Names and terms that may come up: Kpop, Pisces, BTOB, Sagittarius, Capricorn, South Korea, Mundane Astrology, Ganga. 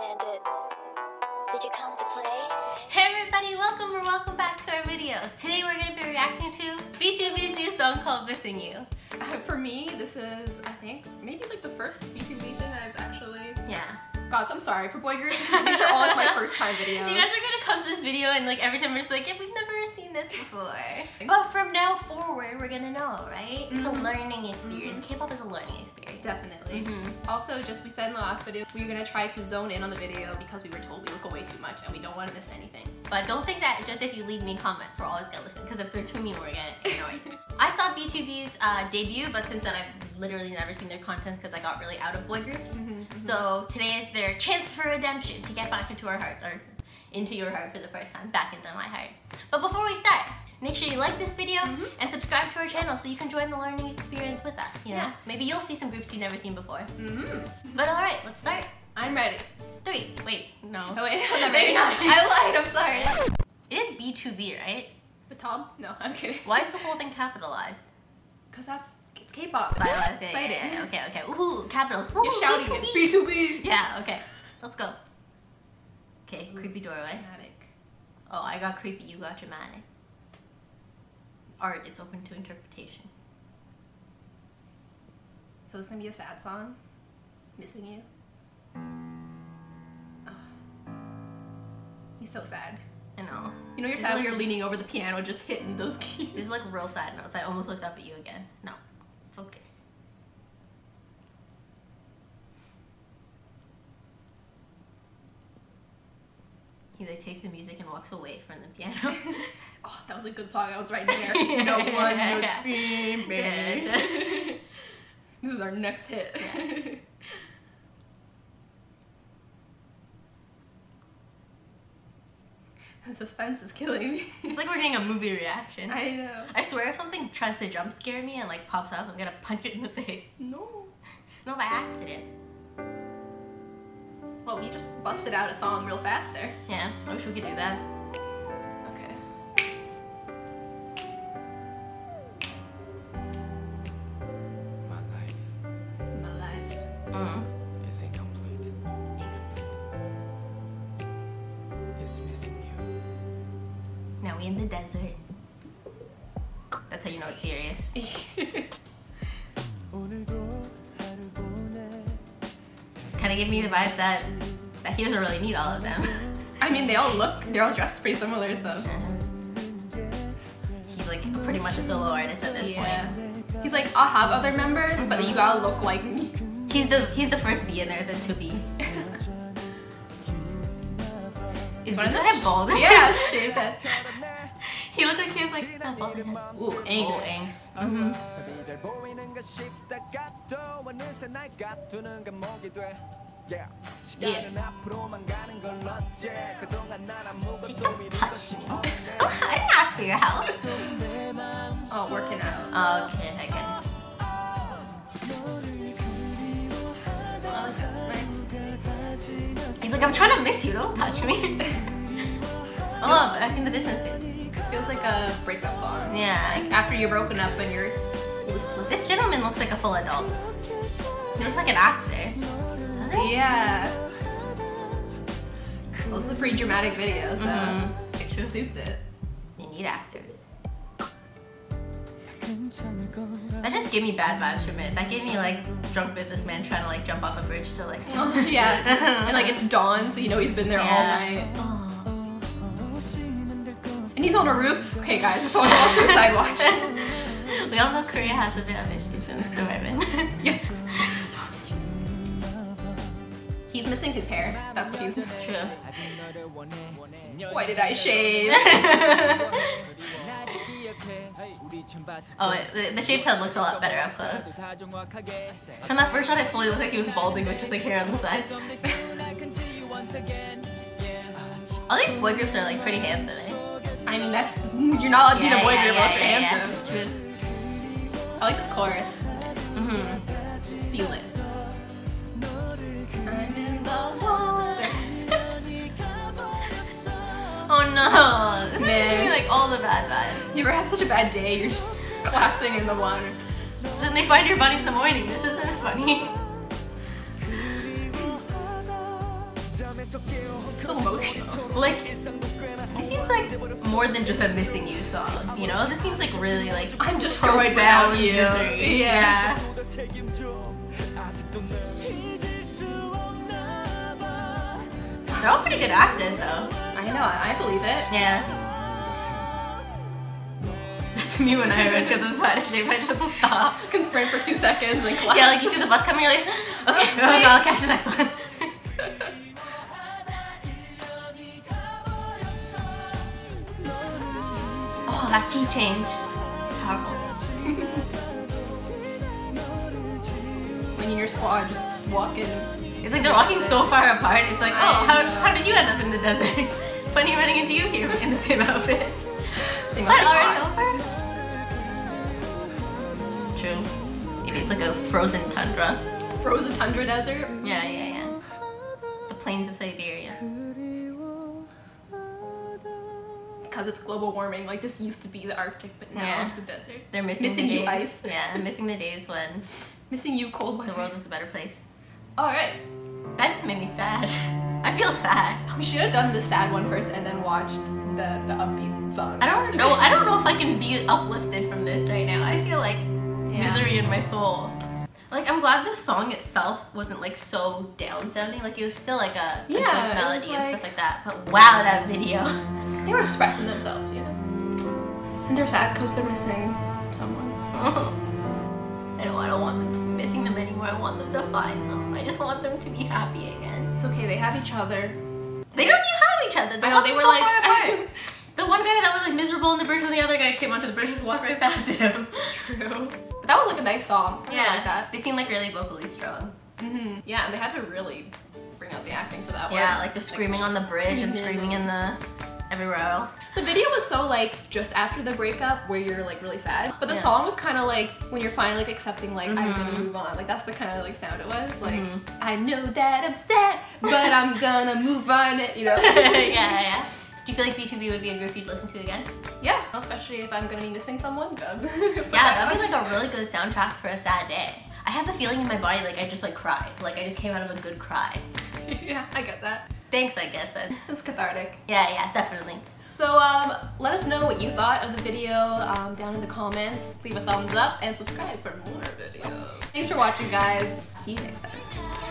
Bandit. Did you come to play? Hey everybody, welcome or welcome back to our video. Today we're going to be reacting to BTOB's new song called Missing You. For me, this is, I think, maybe like the first BTOB thing I've actually... Yeah. Gods, I'm sorry. For boy groups, these are all like my first time videos. You guys are going to come to this video and like every time we're just like, yeah, we've never seen this before. But from now forward, we're going to know, right? It's a learning experience. K-pop is a learning experience. Definitely. Also, just we said in the last video, we were going to try to zone in on the video because we were told we would go away too much and we don't want to miss anything. But don't think that just if you leave me comments, we're always going to listen. Because if they're too mean, we're going to ignore you. I saw BTOB's debut, but since then I've literally never seen their content because I got really out of boy groups. So today is their chance for redemption to get back into our hearts, or into your heart for the first time, back into my heart. But before we start, make sure you like this video and subscribe to our channel so you can join the learning experience with us, you know? Yeah. Maybe you'll see some groups you've never seen before. But alright, let's start. I'm ready. Three. Wait, no. Oh wait, I'm not ready. I lied, I'm sorry. It is B2B, right? BTOB? No, I'm kidding. Why is the whole thing capitalized? Because that's... it's K-pop. Stylized, yeah, yeah, yeah. Okay, okay. Ooh, capitals. Ooh, you're shouting B2B. B2B! Yeah, okay. Let's go. Okay, creepy doorway. Dramatic. Oh, I got creepy, you got dramatic. Art, it's open to interpretation. So it's gonna be a sad song? Missing you? Oh. He's so sad. I know. You know you're sad when you're leaning over the piano just hitting those keys. There's like real sad notes. I almost looked up at you again. No. Focus. He like takes the music and walks away from the piano. Oh, that was a good song. I was right there. No one would be made. Yeah. This is our next hit. Yeah. The suspense is killing me. It's like we're doing a movie reaction. I know. I swear if something tries to jump scare me and like pops up, I'm gonna punch it in the face. No. No, by accident. Well, we just busted out a song real fast there. Yeah, I wish we could do that. Okay. My life. My life. It's incomplete. It's missing you. Now we in the desert. That's how you know it's serious. It's kind of giving me the vibe that he doesn't really need all of them. I mean, they're all dressed pretty similar, so. He's like pretty much a solo artist at this point. He's like, I'll have other members, but you gotta look like me. He's the first B in there, the 2B. Is one of them head bald? Yeah, shaved head. He looked like he was like not bald head. Ooh, angst. Oh, angst. Yeah. She don't touch me. Oh, I didn't ask for your help. Oh, working out. Okay, I get it. Oh, that's nice. He's like, I'm trying to miss you, don't touch me. Oh, I think the business is. Feels like a breakup song. Yeah. Like after you're broken up and you're listless. This gentleman looks like a full adult. He looks like an actor. Yeah. Well, it's a pretty dramatic video, so it suits it. You need actors. That just gave me bad vibes for a minute. That gave me like drunk businessman trying to like jump off a bridge to like. Oh, yeah. And like it's dawn, so you know he's been there all night. And he's on a roof. Okay, guys, this one also suicide watch. We all know Korea has a bit of issues in this department. Yes. He's missing his hair. That's what he's missing. True. Why did I shave? Oh, wait, the shaved head looks a lot better up close. From that first shot, it fully looked like he was balding with just like hair on the sides. All these boy groups are like pretty handsome, eh? I mean, that's you're not allowed to be a boy group unless you're handsome. True. I like this chorus. Feel it. Oh no, this is giving me like all the bad vibes. You ever have such a bad day, you're just collapsing in the water. Then they find your body in the morning, this isn't funny. so emotional. Like, it seems like more than just a missing you song, you know? This seems like really like, I'm destroyed without you. Misery. Yeah. They're all pretty good actors though. I know, I believe it. Yeah. Me when I read because I'm Spanish, I just have to stop. Can spray for 2 seconds and then collapse. Yeah, like you see the bus coming, you're like, okay, oh, I'll catch the next one. Oh, that key change. Powerful. When you're squad, just walking. It's like they're walking so far apart, it's like, oh, how did you end up in the desert? Funny running into you here in the same outfit. They must be over? True. Maybe it's like a frozen tundra. Frozen tundra desert? Yeah, yeah, yeah. The plains of Siberia. It's because it's global warming. Like, this used to be the Arctic, but now it's the desert. They're missing the days. Ice. Yeah, missing the days when... Missing you, cold weather. The world was a better place. Alright. That just made me sad. I feel sad. We should have done the sad one first and then watched the upbeat song. I don't know if I can be uplifted from this right now. I feel like... Yeah. Misery in my soul. Like, I'm glad the song itself wasn't like so down sounding. Like, it was still like a good melody like... and stuff like that. But wow, that video. They were expressing themselves, you know. And they're sad because they're missing someone. I don't want them to be missing them anymore. I want them to find them. I just want them to be happy again. It's okay, they have each other. They don't even have each other. I know, they were so like far apart. The one guy that was like miserable in the bridge and the other guy came onto the bridge and just walked right past him. True. But that was like a nice song. Yeah. I like that. They seemed like really vocally strong. Mm-hmm. Yeah, and they had to really bring out the acting for that one. Yeah, like the screaming on the bridge and screaming in the everywhere else. The video was so like just after the breakup where you're like really sad. But the song was kind of like when you're finally like accepting like I'm gonna move on. Like that's the kind of like sound it was. Like I know that I'm sad, but I'm gonna move on. You know? Yeah. Do you feel like BTOB would be a group you'd listen to again? Yeah, especially if I'm gonna be missing someone. Yeah, that would be like a really good soundtrack for a sad day. I have the feeling in my body like I just like cried. Like I just came out of a good cry. Yeah, I get that. Thanks, I guess. It's cathartic. Yeah, yeah, definitely. So let us know what you thought of the video down in the comments. Leave a thumbs up and subscribe for more videos. Thanks for watching, guys. See you next time.